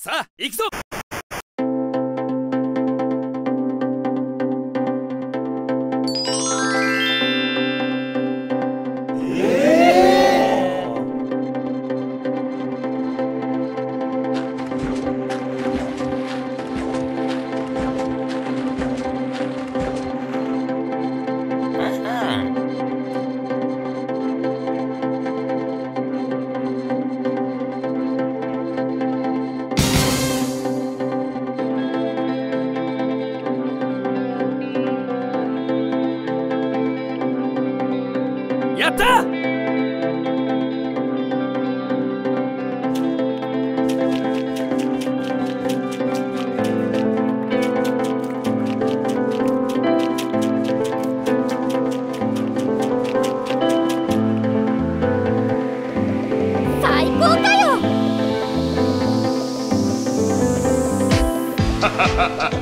さあ、行くぞ。やった!最高かよ!ハハハハ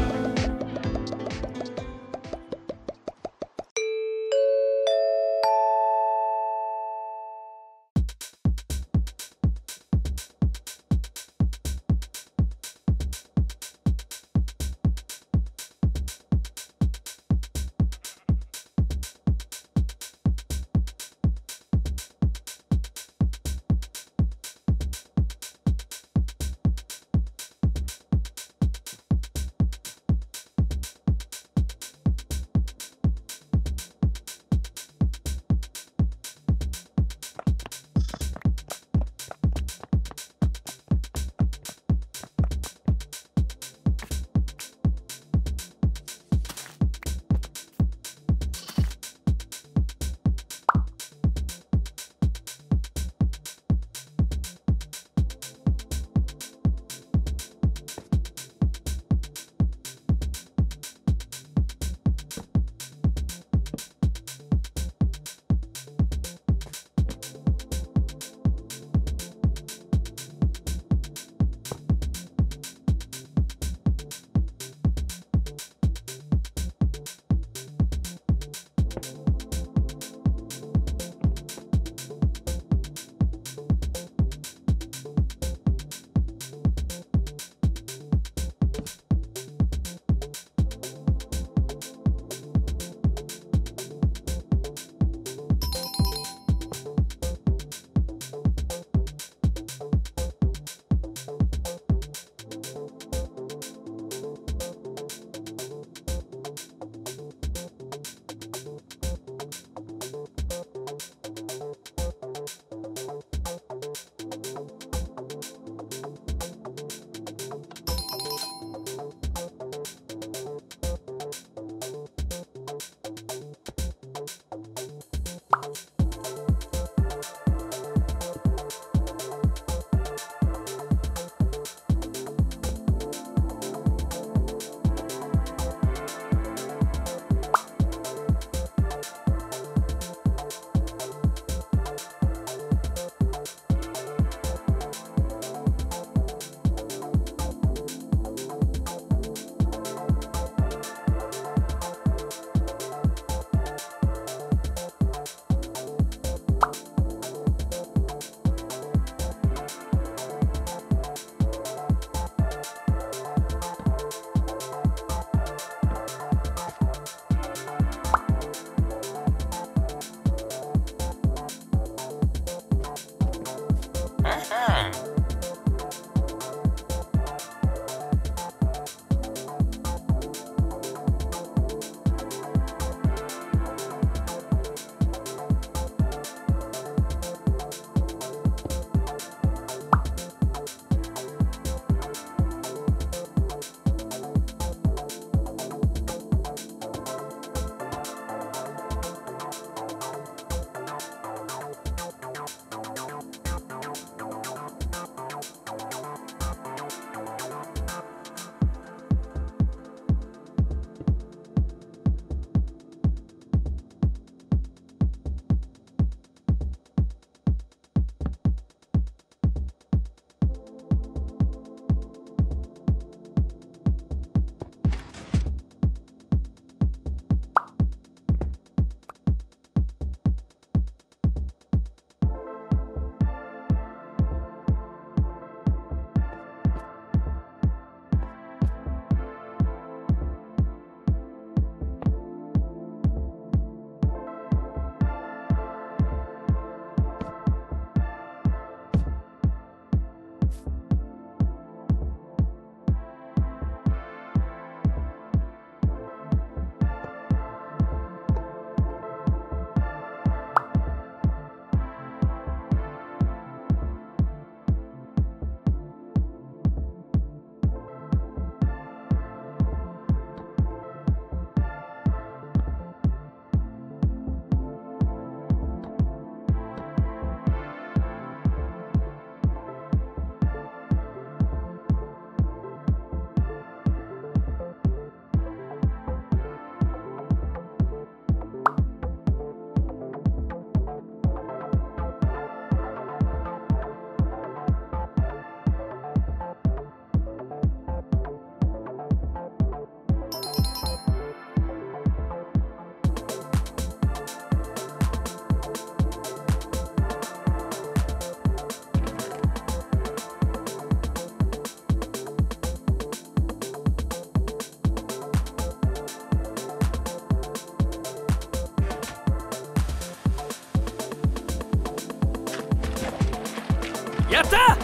やった！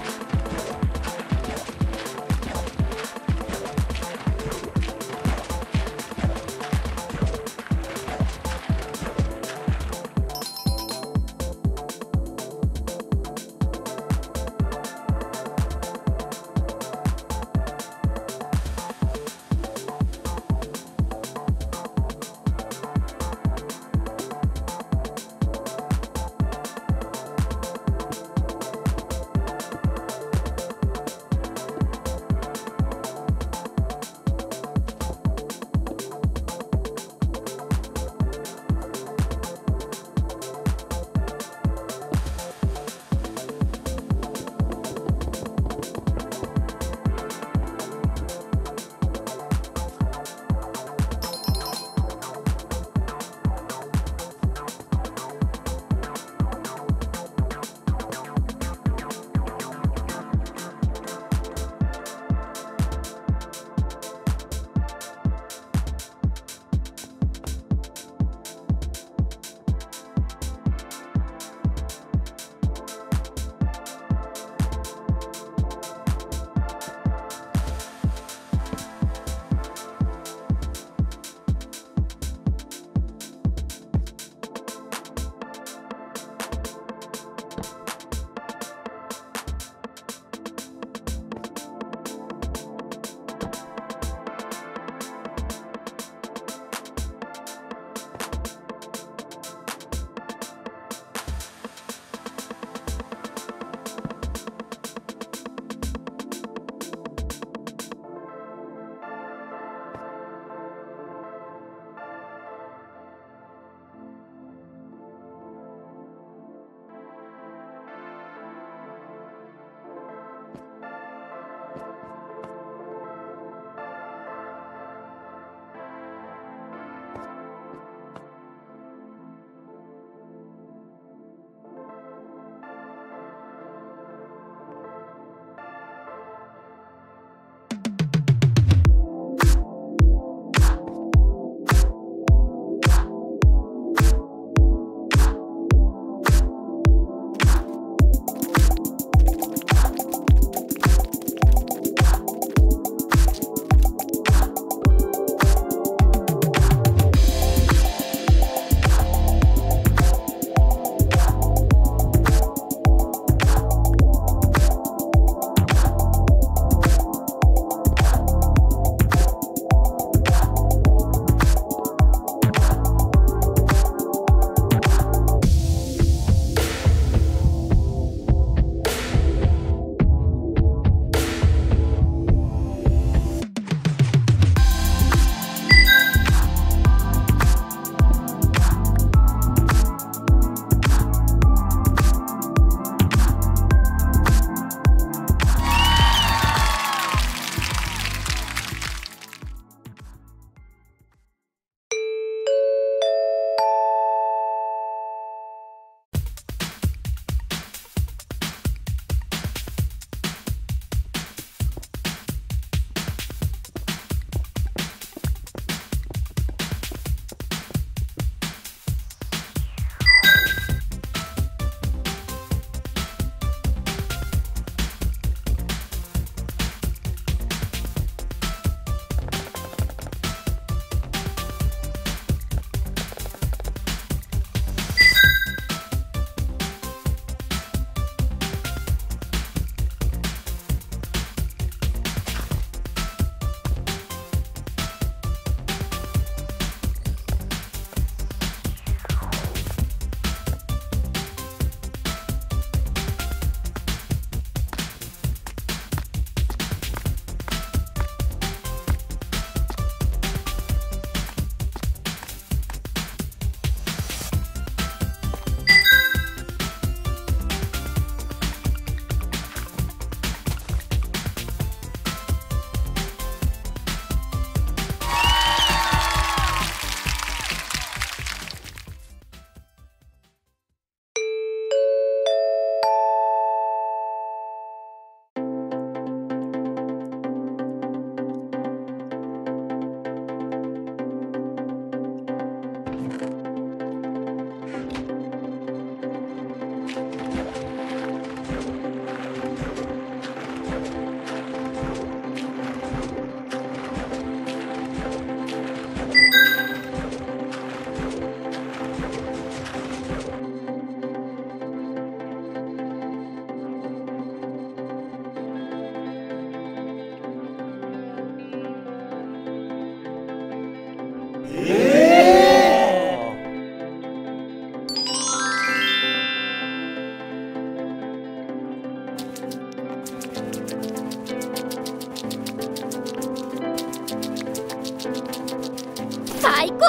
最高かよ。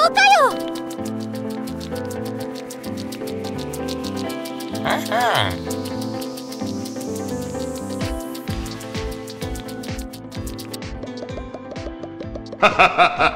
はははは。